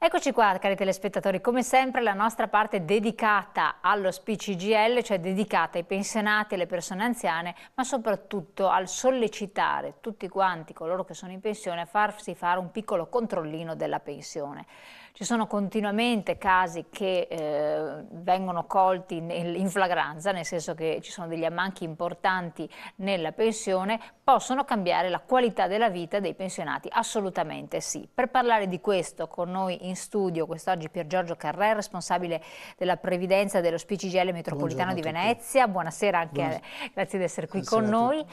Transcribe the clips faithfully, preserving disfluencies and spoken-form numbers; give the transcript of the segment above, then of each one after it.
Eccoci qua, cari telespettatori, come sempre la nostra parte dedicata allo S P I C G I L, cioè dedicata ai pensionati, alle persone anziane, ma soprattutto al sollecitare tutti quanti coloro che sono in pensione a farsi fare un piccolo controllino della pensione. Ci sono continuamente casi che eh, vengono colti in flagranza, nel senso che ci sono degli ammanchi importanti nella pensione, possono cambiare la qualità della vita dei pensionati? Assolutamente sì. Per parlare di questo con noi in studio quest'oggi Pier Giorgio Carrè, responsabile della previdenza dello S P I C G I L metropolitano di Venezia. Buonasera anche, Buonasera. A... grazie di essere qui Buonasera con noi.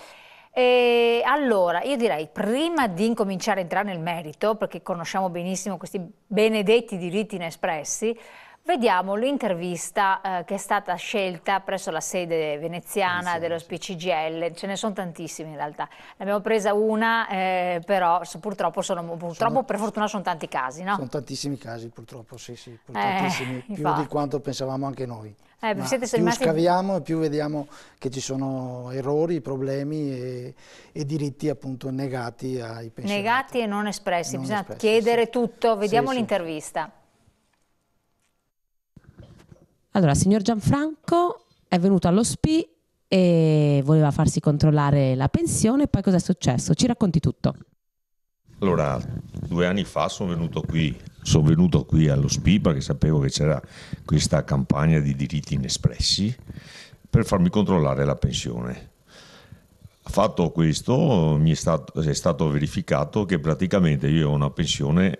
E allora, io direi, prima di incominciare a entrare nel merito, perché conosciamo benissimo questi benedetti diritti inespressi, vediamo l'intervista eh, che è stata scelta presso la sede veneziana dello S P I C G I L. Ce ne sono tantissime in realtà, ne abbiamo presa una, eh, però purtroppo, sono, purtroppo sono, per fortuna sono tanti casi, no? Sono tantissimi casi, purtroppo, sì, sì, tantissimi, eh, più di quanto pensavamo anche noi. Eh, siete più rimasti... scaviamo e più vediamo che ci sono errori, problemi e, e diritti appunto negati ai pensionati. Negati e non espressi, non bisogna espressi, chiedere sì. tutto, vediamo sì, l'intervista. Allora, signor Gianfranco è venuto allo S P I e voleva farsi controllare la pensione, poi cosa è successo? Ci racconti tutto. Allora, due anni fa sono venuto qui, sono venuto qui allo S P I perché sapevo che c'era questa campagna di diritti inespressi per farmi controllare la pensione. Fatto questo, mi è stato, è stato verificato che praticamente io ho una pensione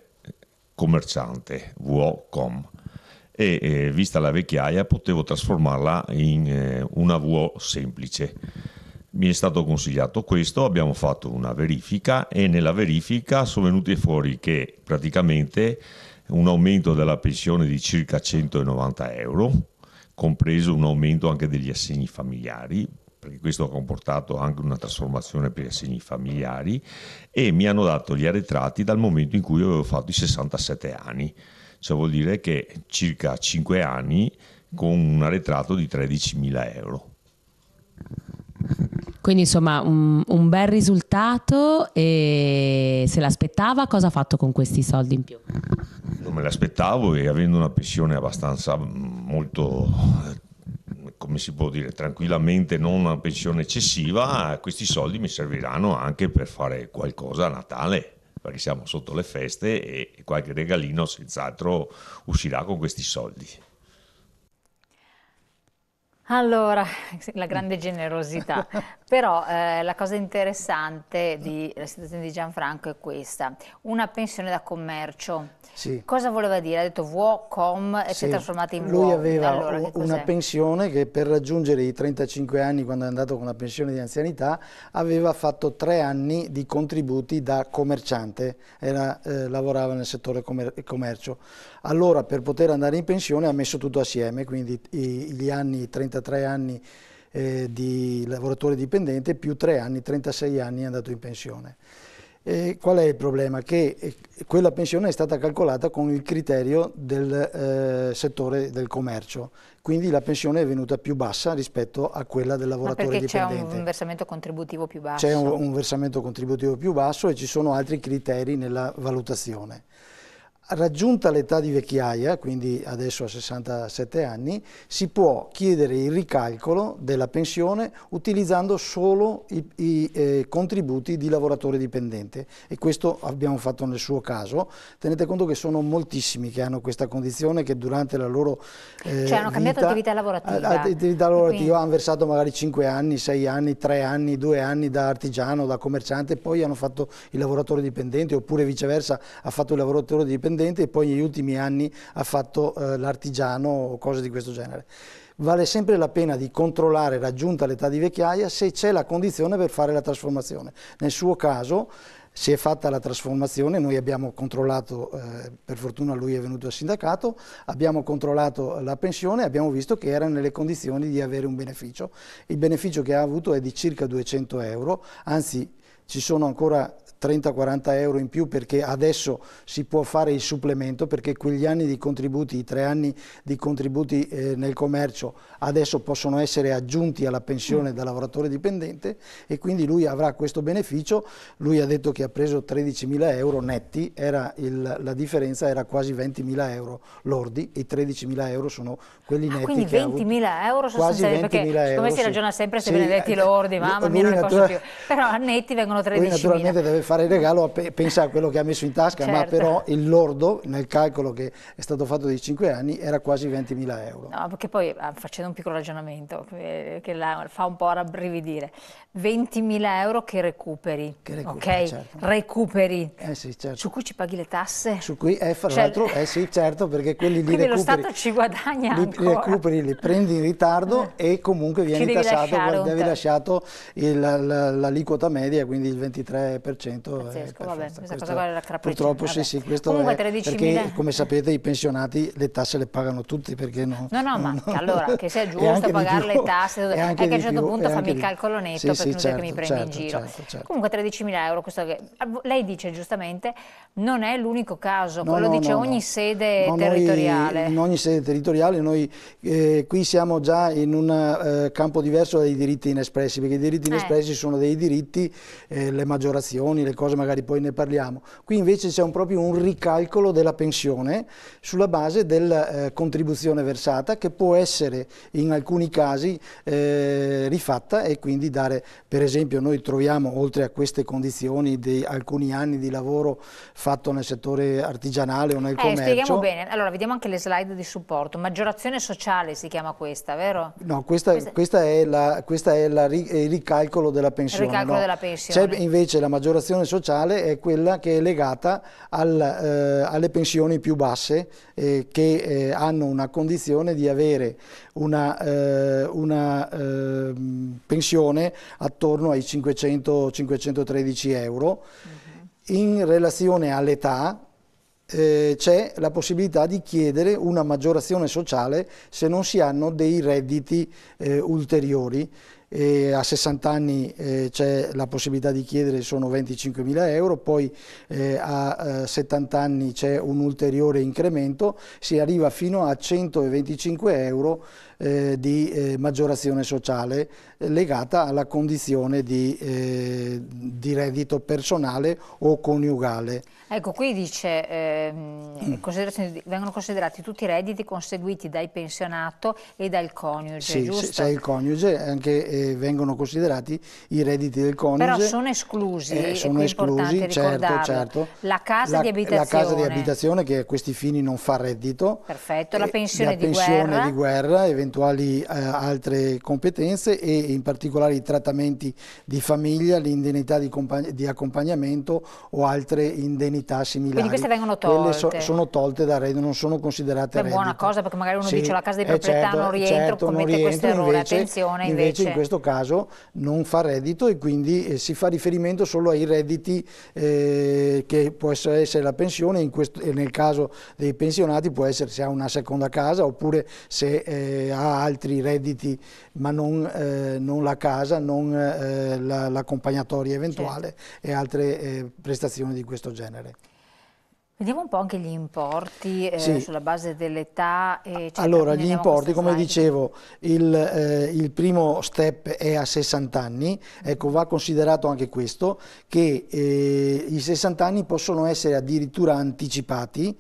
commerciante, V O punto com, e eh, vista la vecchiaia potevo trasformarla in eh, una V O semplice. Mi è stato consigliato questo, abbiamo fatto una verifica e nella verifica sono venuti fuori che praticamente un aumento della pensione di circa centonovanta euro, compreso un aumento anche degli assegni familiari, perché questo ha comportato anche una trasformazione per gli assegni familiari, e mi hanno dato gli arretrati dal momento in cui avevo fatto i sessantasette anni, cioè vuol dire che circa cinque anni con un arretrato di tredicimila euro. Quindi insomma un, un bel risultato. E se l'aspettava, cosa ha fatto con questi soldi in più? Non me l'aspettavo, e avendo una pensione abbastanza molto, come si può dire, tranquillamente, non una pensione eccessiva, questi soldi mi serviranno anche per fare qualcosa a Natale, perché siamo sotto le feste e qualche regalino senz'altro uscirà con questi soldi. Allora, la grande generosità, però eh, la cosa interessante della situazione di Gianfranco è questa: una pensione da commercio, sì. Cosa voleva dire? Ha detto V O punto com e sì. Si è trasformata in V O. Lui aveva allora, una pensione che per raggiungere i trentacinque anni, quando è andato con la pensione di anzianità, aveva fatto tre anni di contributi da commerciante, era, eh, lavorava nel settore commer commercio, allora per poter andare in pensione ha messo tutto assieme, quindi i, gli anni trentatré anni eh, di lavoratore dipendente più tre anni, trentasei anni è andato in pensione. E qual è il problema? Che eh, quella pensione è stata calcolata con il criterio del eh, settore del commercio, quindi la pensione è venuta più bassa rispetto a quella del lavoratore perché dipendente. Perché c'è un versamento contributivo più basso? C'è un, un versamento contributivo più basso e ci sono altri criteri nella valutazione. Raggiunta l'età di vecchiaia, quindi adesso a sessantasette anni, si può chiedere il ricalcolo della pensione utilizzando solo i, i eh, contributi di lavoratore dipendente, e questo abbiamo fatto nel suo caso. Tenete conto che sono moltissimi che hanno questa condizione, che durante la loro eh, cioè hanno cambiato vita, attività lavorativa, attività lavorativa quindi... hanno versato magari cinque anni, sei anni, tre anni, due anni da artigiano, da commerciante, poi hanno fatto il lavoratore dipendente, oppure viceversa ha fatto il lavoratore dipendente e poi negli ultimi anni ha fatto eh, l'artigiano o cose di questo genere. Vale sempre la pena di controllare, raggiunta l'età di vecchiaia, se c'è la condizione per fare la trasformazione. Nel suo caso si è fatta la trasformazione, noi abbiamo controllato, eh, per fortuna lui è venuto al sindacato, abbiamo controllato la pensione e abbiamo visto che era nelle condizioni di avere un beneficio. Il beneficio che ha avuto è di circa duecento euro, anzi ci sono ancora trenta quaranta euro in più, perché adesso si può fare il supplemento, perché quegli anni di contributi, i tre anni di contributi eh, nel commercio adesso possono essere aggiunti alla pensione da lavoratore dipendente, e quindi lui avrà questo beneficio. Lui ha detto che ha preso tredicimila euro netti, era il, la differenza era quasi ventimila euro lordi, e tredicimila euro sono quelli netti. Ah, quindi ventimila euro sostanzialmente, quasi ventimila euro, siccome si ragiona sempre se sì, benedetti eh, lordi, mamma mia, non ne posso più, però a netti vengono tredicimila. Deve fare il regalo, pensa a quello che ha messo in tasca, certo. Ma però il lordo nel calcolo che è stato fatto di cinque anni era quasi ventimila euro. No, perché poi facendo un piccolo ragionamento che, che la, fa un po' rabbrividire, ventimila euro che recuperi, che recuperi, ok? Certo. Recuperi, eh sì, certo. Su cui ci paghi le tasse? Su cui, eh, fra l'altro, cioè, eh sì, certo, perché quelli li recuperi. Lo Stato ci guadagna li, ancora. Li recuperi, li prendi in ritardo eh. e comunque vieni tassato, devi un... lasciato l'aliquota media, quindi il ventitré per cento. Pazzesco, eh, vabbè, questa cosa qua era purtroppo sì, sì, questo comunque, è, perché come sapete i pensionati le tasse le pagano tutti, perché no? No, no, ma allora che sia giusto pagare le tasse, è anche a un certo più, punto fammi il calcolo netto, sì, perché sì, non certo, che mi prendi certo, in giro. Certo, certo. Comunque tredicimila euro, questo che, lei dice giustamente, non è l'unico caso, no, lo no, dice no, ogni no. sede no, territoriale. Noi, in ogni sede territoriale noi eh, qui siamo già in un eh, campo diverso dai diritti inespressi, perché i diritti inespressi eh. sono dei diritti, eh, le maggiorazioni, le cose magari poi ne parliamo. Qui invece c'è un, proprio un ricalcolo della pensione sulla base della eh, contribuzione versata, che può essere in alcuni casi eh, rifatta, e quindi dare, per esempio noi troviamo oltre a queste condizioni di alcuni anni di lavoro fatto nel settore artigianale o nel eh, commercio. Spieghiamo bene, allora vediamo anche le slide di supporto, maggiorazione sociale si chiama questa, vero? No, questa, questa... questa è, la, questa è la, il ricalcolo della pensione. Il ricalcolo no. della pensione. C'è invece la maggiorazione sociale, è quella che è legata al, eh, alle pensioni più basse, eh, che eh, hanno una condizione di avere una, eh, una eh, pensione attorno ai cinquecento cinquecentotredici euro. Uh-huh. In relazione all'età eh, c'è la possibilità di chiedere una maggiorazione sociale se non si hanno dei redditi eh, ulteriori. E a sessanta anni eh, c'è la possibilità di chiedere, sono venticinquemila euro, poi eh, a eh, settanta anni c'è un ulteriore incremento, si arriva fino a centoventicinque euro eh, di eh, maggiorazione sociale eh, legata alla condizione di, eh, di reddito personale o coniugale. Ecco, qui dice eh, mm. considerazioni, vengono considerati tutti i redditi conseguiti dal pensionato e dal coniuge, sì, giusto? Sì, c'è il coniuge, anche eh, vengono considerati i redditi del coniuge. Però sono esclusi, eh, sono esclusi, certo, certo. La casa la, di abitazione. La casa di abitazione, che a questi fini non fa reddito. Perfetto, la pensione, eh, la pensione di, guerra. di guerra, eventuali eh, altre competenze, e in particolare i trattamenti di famiglia, l'indennità di, di accompagnamento o altre indennità similari. Quindi queste vengono tolte? So, sono tolte da reddito, non sono considerate reddito. È buona cosa, perché magari uno sì, dice la casa di proprietà, eh certo, non rientro, certo, commette non rientro, questo errore, invece, attenzione invece. Invece in questo caso non fa reddito, e quindi eh, si fa riferimento solo ai redditi eh, che può essere, essere la pensione, in questo, e nel caso dei pensionati può essere se ha una seconda casa, oppure se eh, ha altri redditi, ma non, eh, non la casa, non eh, l'accompagnatoria la, eventuale, certo, e altre eh, prestazioni di questo genere. Vediamo un po' anche gli importi eh, sì. sulla base dell'età. Allora, gli importi, come dicevo, il, eh, il primo step è a sessanta anni, ecco, va considerato anche questo, che eh, i sessanta anni possono essere addirittura anticipati,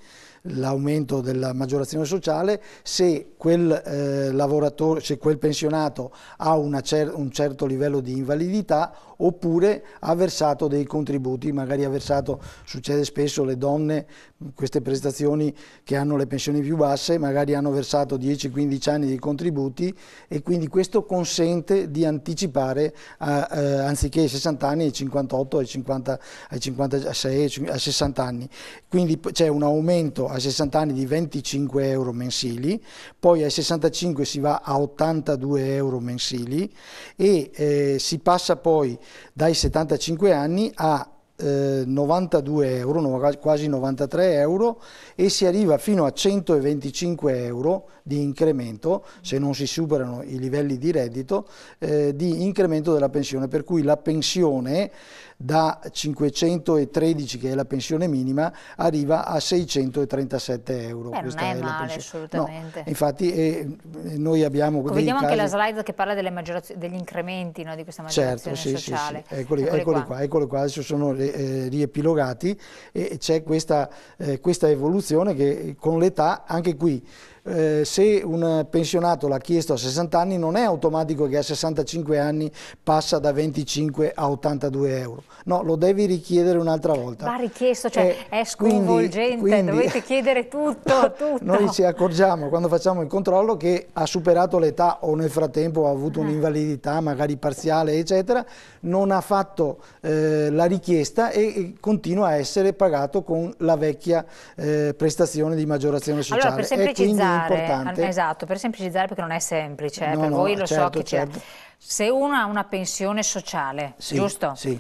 l'aumento della maggiorazione sociale, se quel eh, lavoratore, se quel pensionato ha una cer un certo livello di invalidità, oppure ha versato dei contributi, magari ha versato, succede spesso, le donne, queste prestazioni che hanno le pensioni più basse, magari hanno versato dieci quindici anni di contributi, e quindi questo consente di anticipare a, eh, anziché ai sessanta anni, ai cinquantotto, ai cinquanta, ai cinquantasei, ai sessanta anni. Quindi c'è un aumento ai sessanta anni di venticinque euro mensili, poi ai sessantacinque si va a ottantadue euro mensili, e eh, si passa poi dai settantacinque anni a eh, novantadue euro, quasi novantatré euro, e si arriva fino a centoventicinque euro di incremento, se non si superano i livelli di reddito, eh, di incremento della pensione, per cui la pensione da cinquecentotredici, che è la pensione minima, arriva a seicentotrentasette euro. Beh, questa non è, è male, la assolutamente. No, infatti eh, noi abbiamo... Ecco, vediamo casi... anche la slide che parla delle degli incrementi, no, di questa maggiorazione, certo, sì, sociale. Sì, sì. Eccoli, eccoli, eccoli qua, qua eccoli qua, adesso sono eh, riepilogati, e c'è questa, eh, questa evoluzione che con l'età, anche qui, Eh, se un pensionato l'ha chiesto a sessanta anni, non è automatico che a sessantacinque anni passa da venticinque a ottantadue euro, no, lo devi richiedere un'altra volta. Va richiesto, cioè eh, è sconvolgente, quindi, quindi, dovete chiedere tutto, tutto. Noi ci accorgiamo quando facciamo il controllo che ha superato l'età o nel frattempo ha avuto mm. un'invalidità magari parziale eccetera, non ha fatto eh, la richiesta e, e continua a essere pagato con la vecchia eh, prestazione di maggiorazione sociale. Allora, per semplicizzare, importante. Esatto, per semplicizzare, perché non è semplice, eh, no, per no, voi lo certo, so che c'è. Certo. Se uno ha una pensione sociale, sì, giusto? Sì.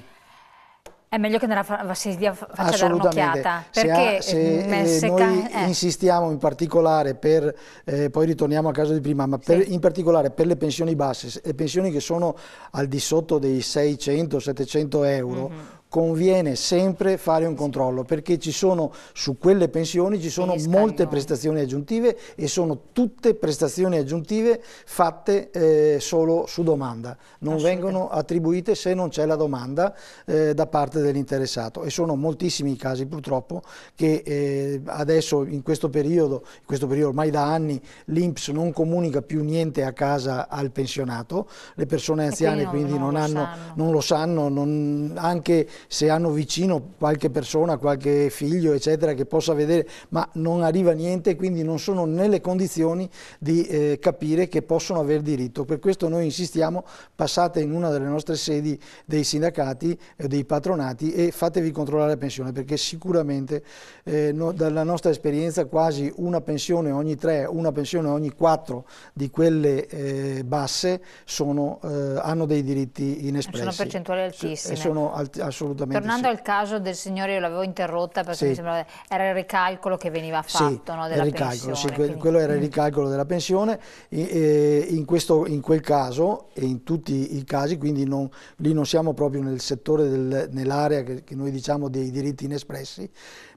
È meglio che nella si dia, faccia dare un'occhiata, perché se, ha, se, se noi eh. insistiamo in particolare per, eh, poi ritorniamo al caso di prima, ma per, sì. in particolare per le pensioni basse, le pensioni che sono al di sotto dei seicento settecento euro, mm-hmm. conviene sempre fare un controllo, perché ci sono, su quelle pensioni ci sono molte prestazioni aggiuntive, e sono tutte prestazioni aggiuntive fatte eh, solo su domanda, non vengono attribuite se non c'è la domanda eh, da parte dell'interessato, e sono moltissimi i casi purtroppo che eh, adesso in questo periodo, in questo periodo ormai da anni, l'I N P S non comunica più niente a casa al pensionato, le persone anziane quindi, quindi non, non, hanno, lo non lo sanno, non, anche se hanno vicino qualche persona, qualche figlio eccetera che possa vedere, ma non arriva niente, quindi non sono nelle condizioni di eh, capire che possono aver diritto. Per questo noi insistiamo, passate in una delle nostre sedi dei sindacati e dei patronati e fatevi controllare la pensione, perché sicuramente eh, no, dalla nostra esperienza quasi una pensione ogni tre, una pensione ogni quattro di quelle eh, basse sono, eh, hanno dei diritti inespressi. Sono percentuali altissime. Sono alt assolutamente. Tornando sì. al caso del signore, io l'avevo interrotta perché sì. mi sembrava era il ricalcolo che veniva fatto, sì, no, della pensione. Sì, quindi... quello era il ricalcolo della pensione, e, e in, questo, in quel caso e in tutti i casi, quindi non, lì non siamo proprio nel settore, del, nell'area che, che noi diciamo dei diritti inespressi,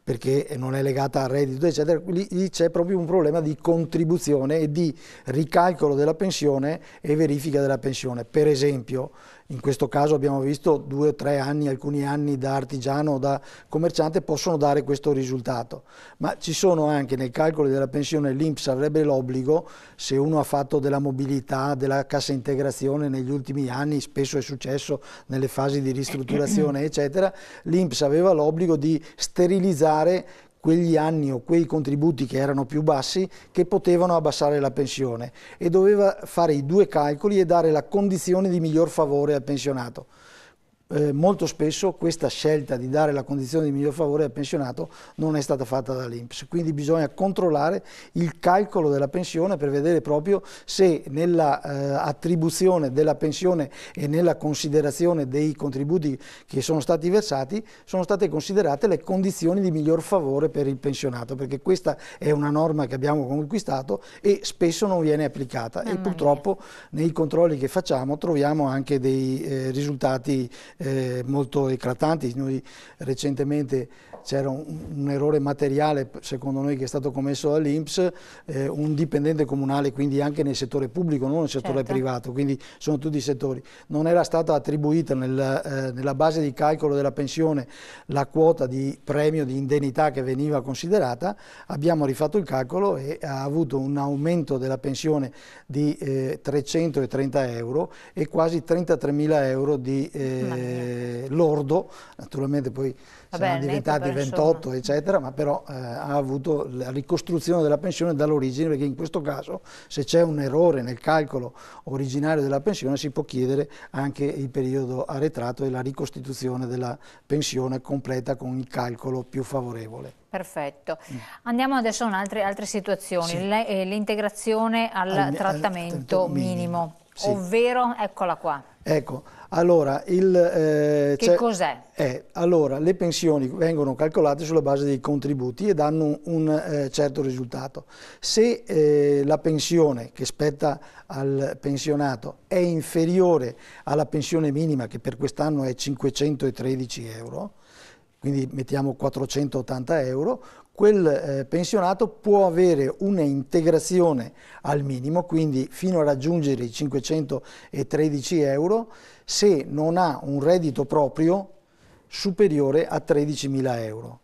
perché non è legata al reddito eccetera, lì c'è proprio un problema di contribuzione e di ricalcolo della pensione e verifica della pensione. Per esempio, in questo caso abbiamo visto due o tre anni, alcuni anni da artigiano o da commerciante possono dare questo risultato, ma ci sono anche nei calcoli della pensione, l'I N P S avrebbe l'obbligo, se uno ha fatto della mobilità, della cassa integrazione negli ultimi anni, spesso è successo nelle fasi di ristrutturazione eccetera, l'I N P S aveva l'obbligo di sterilizzare quegli anni o quei contributi che erano più bassi, che potevano abbassare la pensione, e doveva fare i due calcoli e dare la condizione di miglior favore al pensionato. Eh, molto spesso questa scelta di dare la condizione di miglior favore al pensionato non è stata fatta dall'I N P S, quindi bisogna controllare il calcolo della pensione per vedere proprio se nell'attribuzione eh, della pensione e nella considerazione dei contributi che sono stati versati sono state considerate le condizioni di miglior favore per il pensionato, perché questa è una norma che abbiamo conquistato e spesso non viene applicata. Mamma e purtroppo mia. Nei controlli che facciamo troviamo anche dei eh, risultati Eh, molto eclatanti. Noi recentemente c'era un, un errore materiale secondo noi che è stato commesso dall'I N P S, eh, un dipendente comunale, quindi anche nel settore pubblico, non nel settore certo. privato, quindi sono tutti i settori, non era stata attribuita nel, eh, nella base di calcolo della pensione la quota di premio di indennità che veniva considerata. Abbiamo rifatto il calcolo e ha avuto un aumento della pensione di eh, trecentotrenta euro e quasi trentatremila euro di eh, Eh, lordo, naturalmente poi Vabbè, saranno diventati ventotto eccetera, ma però eh, ha avuto la ricostruzione della pensione dall'origine, perché in questo caso se c'è un errore nel calcolo originario della pensione si può chiedere anche il periodo arretrato e la ricostituzione della pensione completa con il calcolo più favorevole. Perfetto. Mm. Andiamo adesso a altre, altre situazioni, sì. l'integrazione al, al trattamento al minimo. minimo. Sì. Ovvero, eccola qua. Ecco, allora, il, eh, che cos'è? Eh, allora, le pensioni vengono calcolate sulla base dei contributi e danno un eh, certo risultato. Se eh, la pensione che spetta al pensionato è inferiore alla pensione minima, che per quest'anno è cinquecentotredici euro, quindi mettiamo quattrocentottanta euro, quel eh, pensionato può avere un'integrazione al minimo, quindi fino a raggiungere i cinquecentotredici euro, se non ha un reddito proprio superiore a tredicimila euro.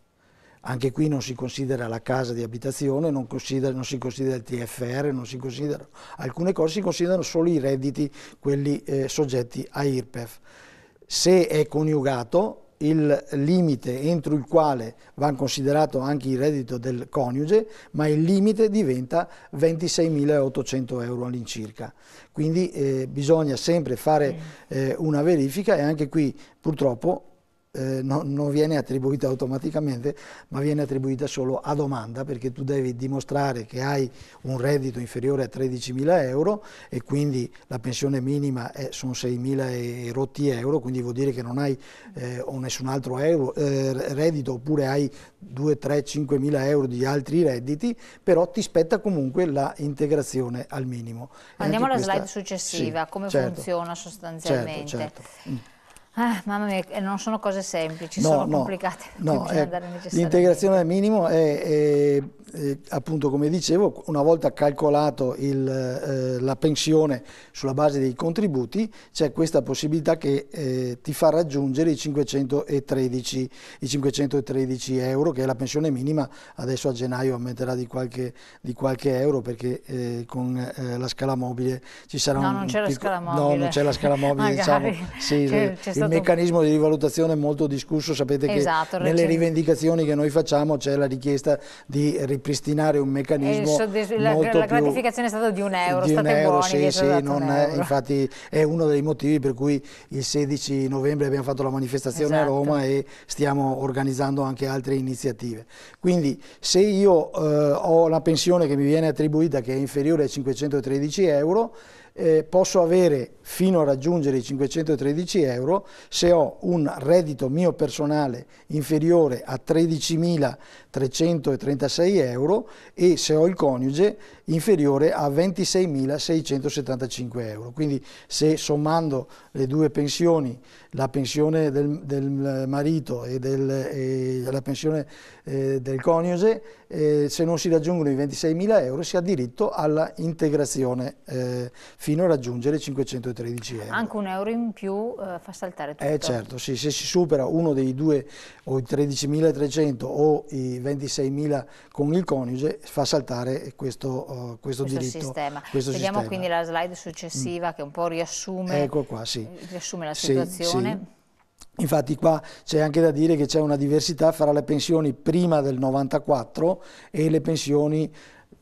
Anche qui non si considera la casa di abitazione, non, considera, non si considera il T F R, non si considera alcune cose, si considerano solo i redditi, quelli eh, soggetti a IRPEF. Se è coniugato, il limite entro il quale va considerato anche il reddito del coniuge, ma il limite diventa ventiseimilaottocento euro all'incirca. Quindi eh, bisogna sempre fare eh, una verifica, e anche qui purtroppo eh, no, non viene attribuita automaticamente, ma viene attribuita solo a domanda, perché tu devi dimostrare che hai un reddito inferiore a tredicimila euro e quindi la pensione minima è, sono seimila e rotti euro, quindi vuol dire che non hai eh, o nessun altro euro, eh, reddito, oppure hai due, tre, cinquemila euro di altri redditi, però ti spetta comunque la integrazione al minimo. Andiamo alla questa... slide successiva, sì, come certo, funziona sostanzialmente. Certo, certo. Ah, mamma mia, non sono cose semplici, no, sono no, complicate. No, eh, l'integrazione al minimo è, è, è appunto, come dicevo, una volta calcolato il, eh, la pensione sulla base dei contributi, c'è questa possibilità che eh, ti fa raggiungere i cinquecentotredici euro, che è la pensione minima. Adesso a gennaio aumenterà di qualche, di qualche euro, perché eh, con eh, la scala mobile ci sarà no, un... No, non c'è la scala mobile. No, non c'è la scala mobile, diciamo. Sì, c'è, c'è il meccanismo di rivalutazione è molto discusso, sapete che esatto, nelle rivendicazioni che noi facciamo c'è la richiesta di ripristinare un meccanismo molto la, la gratificazione è stata di un euro, di state un euro, buoni, sì, sì, non un è, euro. Infatti è uno dei motivi per cui il sedici novembre abbiamo fatto la manifestazione esatto. a Roma, e stiamo organizzando anche altre iniziative. Quindi se io eh, ho la pensione che mi viene attribuita che è inferiore a cinquecentotredici euro, Eh, posso avere fino a raggiungere i cinquecentotredici euro se ho un reddito mio personale inferiore a tredicimilatrecentotrentasei euro e se ho il coniuge inferiore a ventiseimilaseicentosettantacinque euro. Quindi se sommando le due pensioni, la pensione del, del marito e, del, e la pensione eh, del coniuge, eh, se non si raggiungono i ventiseimila euro si ha diritto alla integrazione eh, fino a raggiungere cinquecentotredici euro. Anche un euro in più eh, fa saltare tutto. Eh certo, sì, se si supera uno dei due, o i tredicimilatrecento o i ventiseimila con il coniuge, fa saltare questo, uh, questo, questo diritto. Sistema. Questo Vediamo sistema. Quindi la slide successiva mm. che un po' riassume, ecco qua, sì. riassume la situazione. Sì, sì. Infatti qua c'è anche da dire che c'è una diversità fra le pensioni prima del novantaquattro e le pensioni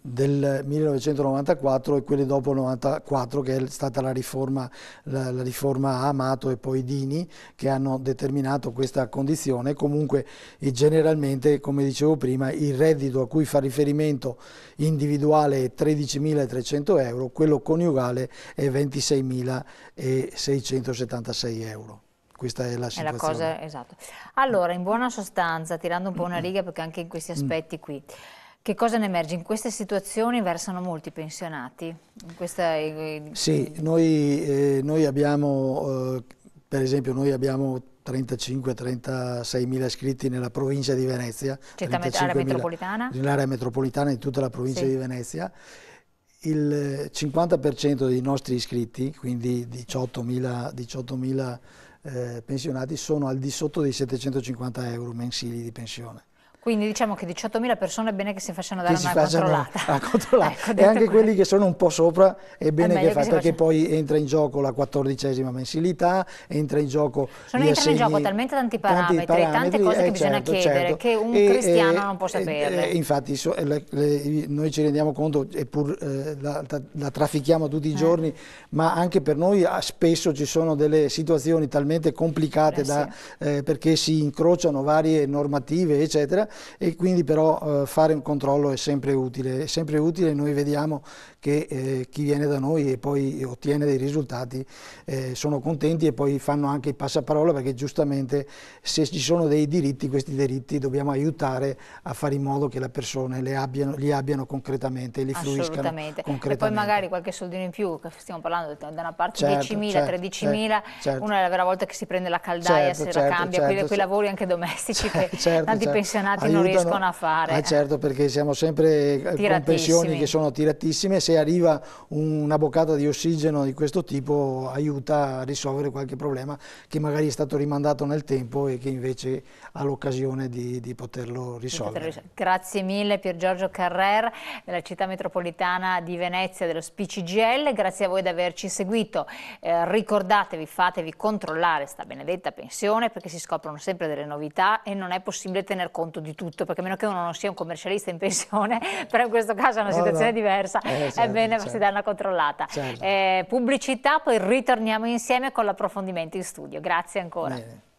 del millenovecentonovantaquattro e quelle dopo il novantaquattro, che è stata la riforma, la, la riforma Amato e poi Dini, che hanno determinato questa condizione. Comunque e generalmente, come dicevo prima, il reddito a cui fa riferimento individuale è tredicimilatrecento euro, quello coniugale è ventiseimilaseicentosettantasei euro. Questa è la situazione. È la cosa, esatto. Allora, in buona sostanza, tirando un po' una riga, perché anche in questi aspetti qui, che cosa ne emerge? In queste situazioni versano molti pensionati? In questa... Sì, noi, eh, noi abbiamo, eh, per esempio, noi abbiamo trentacinque trentasei mila iscritti nella provincia di Venezia. Città metropolitana? Nell'area metropolitana di tutta la provincia sì. di Venezia. Il cinquanta per cento dei nostri iscritti, quindi diciottomila eh, pensionati, sono al di sotto dei settecentocinquanta euro mensili di pensione. Quindi diciamo che diciottomila persone è bene che si facciano dare che una controllata. A controllata. Ecco, e anche quelli che sono un po' sopra è bene è che, che facciano, perché poi entra in gioco la quattordicesima mensilità, entra in gioco... Sono entrano in gioco talmente tanti parametri, tanti parametri tante cose eh, che bisogna certo, chiedere, certo. che un e, cristiano e, non può saperle. E, e, infatti so, le, le, noi ci rendiamo conto, eppur eh, la, la traffichiamo tutti i giorni, eh. ma anche per noi spesso ci sono delle situazioni talmente complicate eh, da, sì. eh, perché si incrociano varie normative, eccetera, e quindi però eh, fare un controllo è sempre utile, è sempre utile. Noi vediamo che eh, chi viene da noi e poi ottiene dei risultati eh, sono contenti e poi fanno anche i passaparola, perché giustamente se ci sono dei diritti, questi diritti dobbiamo aiutare a fare in modo che le persone li abbiano, li abbiano concretamente, li fluiscano concretamente. E poi magari qualche soldino in più, stiamo parlando da una parte certo, diecimila, certo, tredicimila, certo. Una è la vera volta che si prende la caldaia, certo, se certo, la cambia, certo, quei, certo. quei lavori anche domestici certo, che certo, tanti certo. pensionati Aiutano, non riescono a fare. Eh, certo, perché siamo sempre con pensioni che sono tiratissime, se arriva una boccata di ossigeno di questo tipo aiuta a risolvere qualche problema che magari è stato rimandato nel tempo e che invece ha l'occasione di, di poterlo risolvere. Grazie mille Pier Giorgio Carrè della città metropolitana di Venezia, dello S P I C G I L, grazie a voi di averci seguito, eh, ricordatevi, fatevi controllare sta benedetta pensione, perché si scoprono sempre delle novità e non è possibile tener conto di tutto, perché a meno che uno non sia un commercialista in pensione, però in questo caso è una situazione no, no. diversa, eh, certo, è bene certo. si dà una controllata. Certo. Eh, pubblicità, poi ritorniamo insieme con l'approfondimento in studio, grazie ancora. Bene.